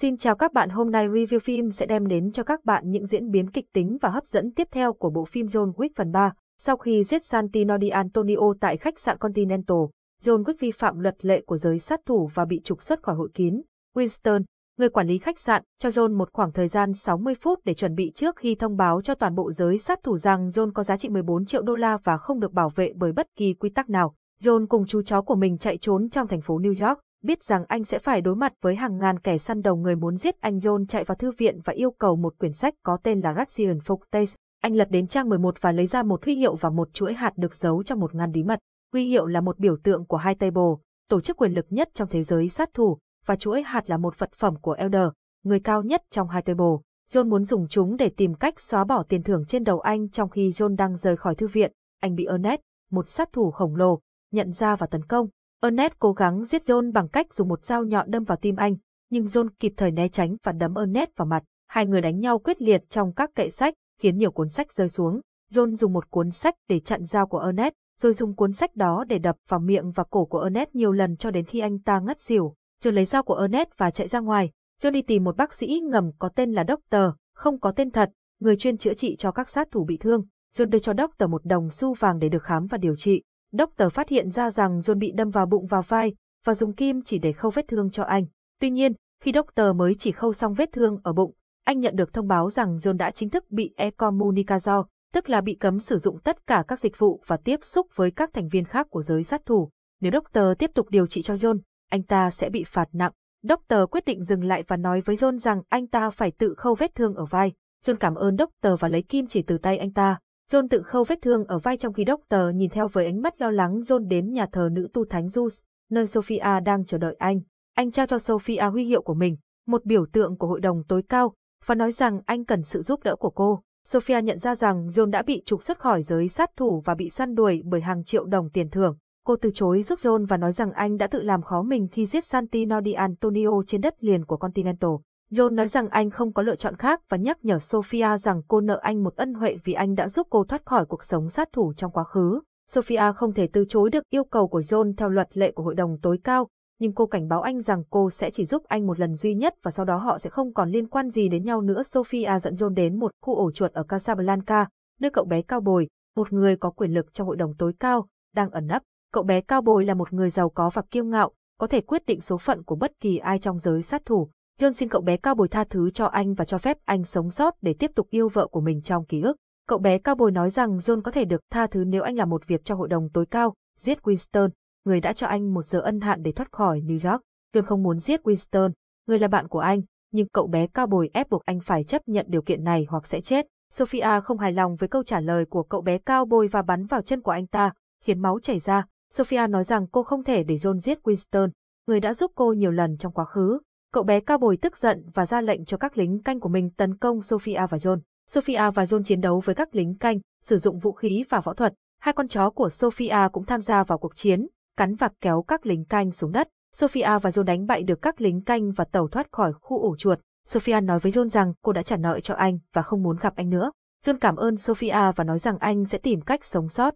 Xin chào các bạn, hôm nay review phim sẽ đem đến cho các bạn những diễn biến kịch tính và hấp dẫn tiếp theo của bộ phim John Wick phần 3. Sau khi giết Santino D'Antonio tại khách sạn Continental, John Wick vi phạm luật lệ của giới sát thủ và bị trục xuất khỏi hội kín. Winston, người quản lý khách sạn, cho John một khoảng thời gian 60 phút để chuẩn bị trước khi thông báo cho toàn bộ giới sát thủ rằng John có giá trị 14 triệu đô la và không được bảo vệ bởi bất kỳ quy tắc nào. John cùng chú chó của mình chạy trốn trong thành phố New York, biết rằng anh sẽ phải đối mặt với hàng ngàn kẻ săn đầu người muốn giết anh. John chạy vào thư viện và yêu cầu một quyển sách có tên là Raxian Fortes. Anh lật đến trang 11 và lấy ra một huy hiệu và một chuỗi hạt được giấu trong một ngăn bí mật. Huy hiệu là một biểu tượng của High Table, tổ chức quyền lực nhất trong thế giới sát thủ, và chuỗi hạt là một vật phẩm của Elder, người cao nhất trong High Table. John muốn dùng chúng để tìm cách xóa bỏ tiền thưởng trên đầu anh. Trong khi John đang rời khỏi thư viện, anh bị Ernest, một sát thủ khổng lồ, nhận ra và tấn công. Ernest cố gắng giết John bằng cách dùng một dao nhọn đâm vào tim anh, nhưng John kịp thời né tránh và đấm Ernest vào mặt. Hai người đánh nhau quyết liệt trong các kệ sách, khiến nhiều cuốn sách rơi xuống. John dùng một cuốn sách để chặn dao của Ernest, rồi dùng cuốn sách đó để đập vào miệng và cổ của Ernest nhiều lần cho đến khi anh ta ngất xỉu. John lấy dao của Ernest và chạy ra ngoài. John đi tìm một bác sĩ ngầm có tên là Doctor, không có tên thật, người chuyên chữa trị cho các sát thủ bị thương. John đưa cho Doctor một đồng xu vàng để được khám và điều trị. Doctor phát hiện ra rằng John bị đâm vào bụng và vai, và dùng kim chỉ để khâu vết thương cho anh. Tuy nhiên, khi Doctor mới chỉ khâu xong vết thương ở bụng, anh nhận được thông báo rằng John đã chính thức bị excommunicado, tức là bị cấm sử dụng tất cả các dịch vụ và tiếp xúc với các thành viên khác của giới sát thủ. Nếu Doctor tiếp tục điều trị cho John, anh ta sẽ bị phạt nặng. Doctor quyết định dừng lại và nói với John rằng anh ta phải tự khâu vết thương ở vai. John cảm ơn Doctor và lấy kim chỉ từ tay anh ta. John tự khâu vết thương ở vai trong khi Doctor nhìn theo với ánh mắt lo lắng. John đến nhà thờ nữ tu thánh Zeus, nơi Sophia đang chờ đợi anh. Anh trao cho Sophia huy hiệu của mình, một biểu tượng của hội đồng tối cao, và nói rằng anh cần sự giúp đỡ của cô. Sophia nhận ra rằng John đã bị trục xuất khỏi giới sát thủ và bị săn đuổi bởi hàng triệu đồng tiền thưởng. Cô từ chối giúp John và nói rằng anh đã tự làm khó mình khi giết Santino D'Antonio trên đất liền của Continental. John nói rằng anh không có lựa chọn khác và nhắc nhở Sophia rằng cô nợ anh một ân huệ vì anh đã giúp cô thoát khỏi cuộc sống sát thủ trong quá khứ. Sophia không thể từ chối được yêu cầu của John theo luật lệ của hội đồng tối cao, nhưng cô cảnh báo anh rằng cô sẽ chỉ giúp anh một lần duy nhất và sau đó họ sẽ không còn liên quan gì đến nhau nữa. Sophia dẫn John đến một khu ổ chuột ở Casablanca, nơi cậu bé cao bồi, một người có quyền lực trong hội đồng tối cao, đang ẩn nấp. Cậu bé cao bồi là một người giàu có và kiêu ngạo, có thể quyết định số phận của bất kỳ ai trong giới sát thủ. John xin cậu bé cao bồi tha thứ cho anh và cho phép anh sống sót để tiếp tục yêu vợ của mình trong ký ức. Cậu bé cao bồi nói rằng John có thể được tha thứ nếu anh làm một việc cho hội đồng tối cao, giết Winston, người đã cho anh một giờ ân hạn để thoát khỏi New York. John không muốn giết Winston, người là bạn của anh, nhưng cậu bé cao bồi ép buộc anh phải chấp nhận điều kiện này hoặc sẽ chết. Sophia không hài lòng với câu trả lời của cậu bé cao bồi và bắn vào chân của anh ta, khiến máu chảy ra. Sophia nói rằng cô không thể để John giết Winston, người đã giúp cô nhiều lần trong quá khứ. Cậu bé cao bồi tức giận và ra lệnh cho các lính canh của mình tấn công Sophia và John. Sophia và John chiến đấu với các lính canh, sử dụng vũ khí và võ thuật. Hai con chó của Sophia cũng tham gia vào cuộc chiến, cắn và kéo các lính canh xuống đất. Sophia và John đánh bại được các lính canh và tẩu thoát khỏi khu ổ chuột. Sophia nói với John rằng cô đã trả nợ cho anh và không muốn gặp anh nữa. John cảm ơn Sophia và nói rằng anh sẽ tìm cách sống sót.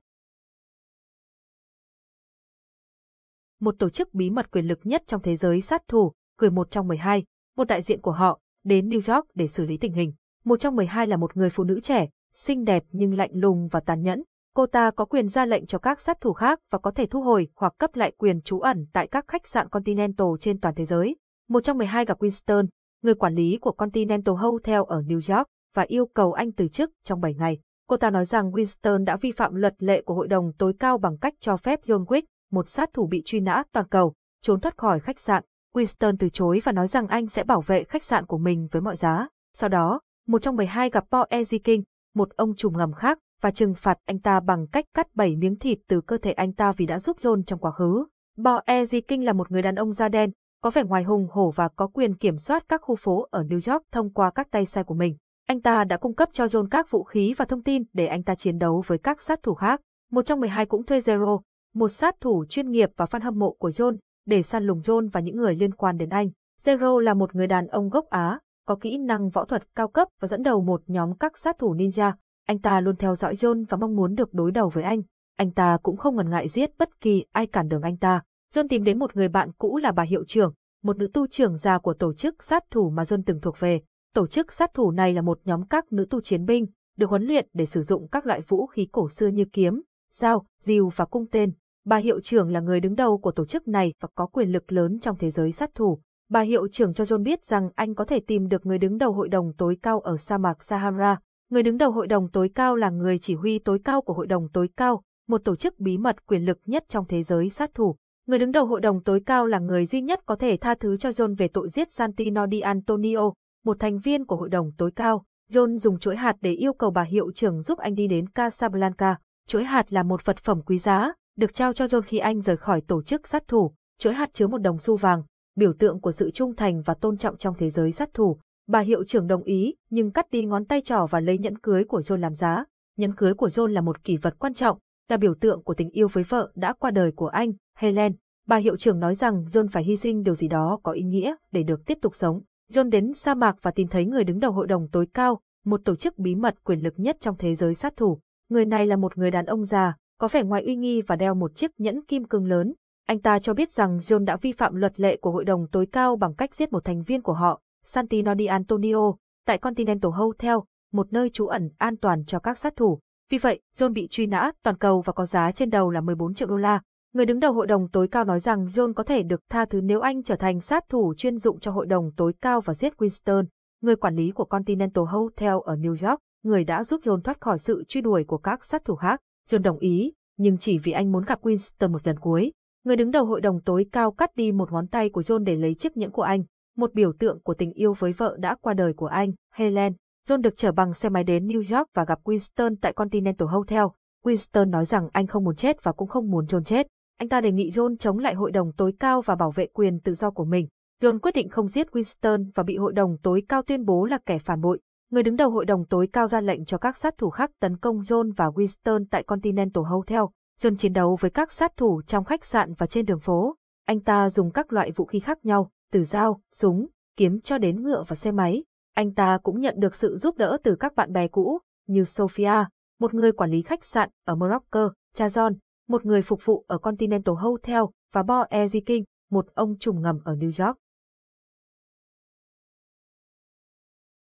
Một tổ chức bí mật quyền lực nhất trong thế giới sát thủ gửi một trong 12, một đại diện của họ, đến New York để xử lý tình hình. Một trong 12 là một người phụ nữ trẻ, xinh đẹp nhưng lạnh lùng và tàn nhẫn. Cô ta có quyền ra lệnh cho các sát thủ khác và có thể thu hồi hoặc cấp lại quyền trú ẩn tại các khách sạn Continental trên toàn thế giới. Một trong 12 gặp Winston, người quản lý của Continental Hotel ở New York, và yêu cầu anh từ chức trong 7 ngày. Cô ta nói rằng Winston đã vi phạm luật lệ của hội đồng tối cao bằng cách cho phép John Wick, một sát thủ bị truy nã toàn cầu, trốn thoát khỏi khách sạn. Winston từ chối và nói rằng anh sẽ bảo vệ khách sạn của mình với mọi giá. Sau đó, một trong 12 gặp Paul E.G. King, một ông trùm ngầm khác, và trừng phạt anh ta bằng cách cắt 7 miếng thịt từ cơ thể anh ta vì đã giúp John trong quá khứ. Paul E.G. King là một người đàn ông da đen, có vẻ ngoài hùng hổ và có quyền kiểm soát các khu phố ở New York thông qua các tay sai của mình. Anh ta đã cung cấp cho John các vũ khí và thông tin để anh ta chiến đấu với các sát thủ khác. Một trong 12 cũng thuê Zero, một sát thủ chuyên nghiệp và fan hâm mộ của John, để săn lùng John và những người liên quan đến anh. Zero là một người đàn ông gốc Á, có kỹ năng võ thuật cao cấp và dẫn đầu một nhóm các sát thủ ninja. Anh ta luôn theo dõi John và mong muốn được đối đầu với anh. Anh ta cũng không ngần ngại giết bất kỳ ai cản đường anh ta. John tìm đến một người bạn cũ là bà hiệu trưởng, một nữ tu trưởng già của tổ chức sát thủ mà John từng thuộc về. Tổ chức sát thủ này là một nhóm các nữ tu chiến binh, được huấn luyện để sử dụng các loại vũ khí cổ xưa như kiếm, dao, rìu và cung tên. Bà hiệu trưởng là người đứng đầu của tổ chức này và có quyền lực lớn trong thế giới sát thủ. Bà hiệu trưởng cho John biết rằng anh có thể tìm được người đứng đầu hội đồng tối cao ở sa mạc Sahara. Người đứng đầu hội đồng tối cao là người chỉ huy tối cao của hội đồng tối cao, một tổ chức bí mật quyền lực nhất trong thế giới sát thủ. Người đứng đầu hội đồng tối cao là người duy nhất có thể tha thứ cho John về tội giết Santino D'Antonio, một thành viên của hội đồng tối cao. John dùng chuỗi hạt để yêu cầu bà hiệu trưởng giúp anh đi đến Casablanca. Chuỗi hạt là một vật phẩm quý giá, được trao cho John khi anh rời khỏi tổ chức sát thủ. Chuỗi hạt chứa một đồng xu vàng, biểu tượng của sự trung thành và tôn trọng trong thế giới sát thủ. Bà hiệu trưởng đồng ý, nhưng cắt đi ngón tay trỏ và lấy nhẫn cưới của John làm giá. Nhẫn cưới của John là một kỷ vật quan trọng, là biểu tượng của tình yêu với vợ đã qua đời của anh, Helen. Bà hiệu trưởng nói rằng John phải hy sinh điều gì đó có ý nghĩa để được tiếp tục sống. John đến sa mạc và tìm thấy người đứng đầu hội đồng tối cao, một tổ chức bí mật quyền lực nhất trong thế giới sát thủ. Người này là một người đàn ông già, có vẻ ngoài uy nghi và đeo một chiếc nhẫn kim cương lớn. Anh ta cho biết rằng John đã vi phạm luật lệ của hội đồng tối cao bằng cách giết một thành viên của họ, Santino D'Antonio, tại Continental Hotel, một nơi trú ẩn an toàn cho các sát thủ. Vì vậy, John bị truy nã toàn cầu và có giá trên đầu là 14 triệu đô la. Người đứng đầu hội đồng tối cao nói rằng John có thể được tha thứ nếu anh trở thành sát thủ chuyên dụng cho hội đồng tối cao và giết Winston, người quản lý của Continental Hotel ở New York, người đã giúp John thoát khỏi sự truy đuổi của các sát thủ khác. John đồng ý, nhưng chỉ vì anh muốn gặp Winston một lần cuối. Người đứng đầu hội đồng tối cao cắt đi một ngón tay của John để lấy chiếc nhẫn của anh, một biểu tượng của tình yêu với vợ đã qua đời của anh, Helen. John được chở bằng xe máy đến New York và gặp Winston tại Continental Hotel. Winston nói rằng anh không muốn chết và cũng không muốn John chết. Anh ta đề nghị John chống lại hội đồng tối cao và bảo vệ quyền tự do của mình. John quyết định không giết Winston và bị hội đồng tối cao tuyên bố là kẻ phản bội. Người đứng đầu hội đồng tối cao ra lệnh cho các sát thủ khác tấn công John và Winston tại Continental Hotel. John chiến đấu với các sát thủ trong khách sạn và trên đường phố. Anh ta dùng các loại vũ khí khác nhau, từ dao, súng, kiếm cho đến ngựa và xe máy. Anh ta cũng nhận được sự giúp đỡ từ các bạn bè cũ, như Sophia, một người quản lý khách sạn ở Morocco, cha John, một người phục vụ ở Continental Hotel, và Paul E.G. King, một ông trùm ngầm ở New York.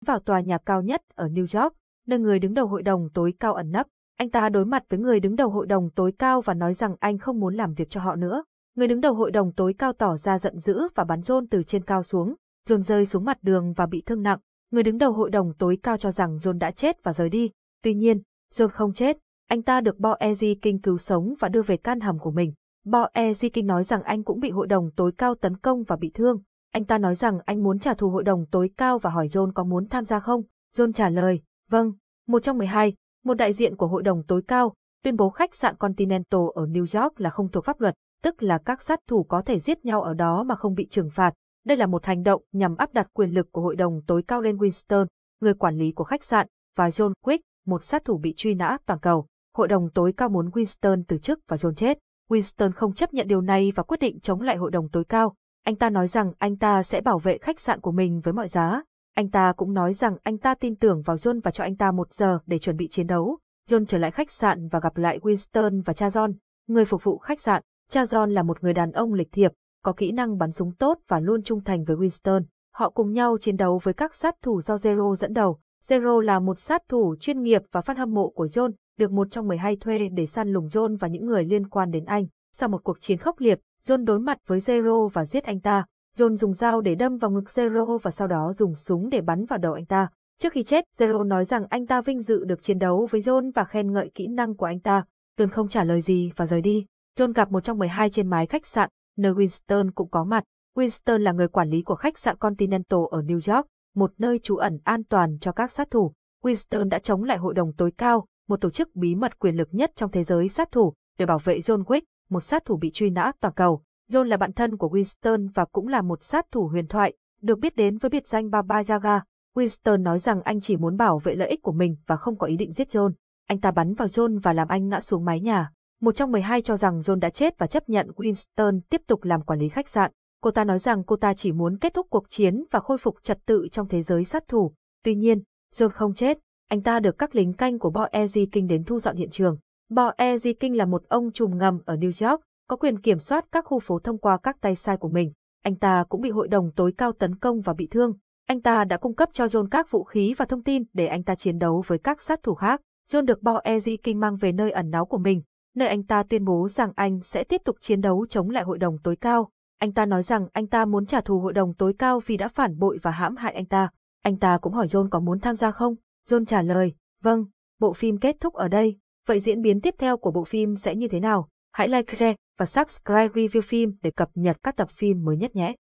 Vào tòa nhà cao nhất ở New York, nơi người đứng đầu hội đồng tối cao ẩn nấp, anh ta đối mặt với người đứng đầu hội đồng tối cao và nói rằng anh không muốn làm việc cho họ nữa. Người đứng đầu hội đồng tối cao tỏ ra giận dữ và bắn John từ trên cao xuống. John rơi xuống mặt đường và bị thương nặng. Người đứng đầu hội đồng tối cao cho rằng John đã chết và rời đi. Tuy nhiên, John không chết. Anh ta được Bowery King cứu sống và đưa về căn hầm của mình. Bowery King nói rằng anh cũng bị hội đồng tối cao tấn công và bị thương. Anh ta nói rằng anh muốn trả thù hội đồng tối cao và hỏi John có muốn tham gia không. John trả lời, vâng. Một trong 12, một đại diện của hội đồng tối cao, tuyên bố khách sạn Continental ở New York là không thuộc pháp luật, tức là các sát thủ có thể giết nhau ở đó mà không bị trừng phạt. Đây là một hành động nhằm áp đặt quyền lực của hội đồng tối cao lên Winston, người quản lý của khách sạn, và John Wick, một sát thủ bị truy nã toàn cầu. Hội đồng tối cao muốn Winston từ chức và John chết. Winston không chấp nhận điều này và quyết định chống lại hội đồng tối cao. Anh ta nói rằng anh ta sẽ bảo vệ khách sạn của mình với mọi giá. Anh ta cũng nói rằng anh ta tin tưởng vào John và cho anh ta 1 giờ để chuẩn bị chiến đấu. John trở lại khách sạn và gặp lại Winston và cha John, người phục vụ khách sạn. Cha John là một người đàn ông lịch thiệp, có kỹ năng bắn súng tốt và luôn trung thành với Winston. Họ cùng nhau chiến đấu với các sát thủ do Zero dẫn đầu. Zero là một sát thủ chuyên nghiệp và fan hâm mộ của John, được một trong 12 thuê để săn lùng John và những người liên quan đến anh. Sau một cuộc chiến khốc liệt, John đối mặt với Zero và giết anh ta. John dùng dao để đâm vào ngực Zero và sau đó dùng súng để bắn vào đầu anh ta. Trước khi chết, Zero nói rằng anh ta vinh dự được chiến đấu với John và khen ngợi kỹ năng của anh ta. John không trả lời gì và rời đi. John gặp một trong 12 trên mái khách sạn, nơi Winston cũng có mặt. Winston là người quản lý của khách sạn Continental ở New York, một nơi trú ẩn an toàn cho các sát thủ. Winston đã chống lại hội đồng tối cao, một tổ chức bí mật quyền lực nhất trong thế giới sát thủ, để bảo vệ John Wick, một sát thủ bị truy nã toàn cầu. John là bạn thân của Winston và cũng là một sát thủ huyền thoại, được biết đến với biệt danh Baba Yaga. Winston nói rằng anh chỉ muốn bảo vệ lợi ích của mình và không có ý định giết John. Anh ta bắn vào John và làm anh ngã xuống mái nhà. Một trong 12 cho rằng John đã chết và chấp nhận Winston tiếp tục làm quản lý khách sạn. Cô ta nói rằng cô ta chỉ muốn kết thúc cuộc chiến và khôi phục trật tự trong thế giới sát thủ. Tuy nhiên, John không chết. Anh ta được các lính canh của Bowery King đến thu dọn hiện trường. Bowery King là một ông trùm ngầm ở New York, có quyền kiểm soát các khu phố thông qua các tay sai của mình. anh ta cũng bị hội đồng tối cao tấn công và bị thương. Anh ta đã cung cấp cho John các vũ khí và thông tin để anh ta chiến đấu với các sát thủ khác. John được Paul E.G. King mang về nơi ẩn náu của mình, nơi anh ta tuyên bố rằng anh sẽ tiếp tục chiến đấu chống lại hội đồng tối cao. Anh ta nói rằng anh ta muốn trả thù hội đồng tối cao vì đã phản bội và hãm hại anh ta. Anh ta cũng hỏi John có muốn tham gia không? John trả lời, vâng. Bộ phim kết thúc ở đây. Vậy diễn biến tiếp theo của bộ phim sẽ như thế nào? Hãy like, share và subscribe review phim để cập nhật các tập phim mới nhất nhé.